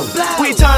blow. We talk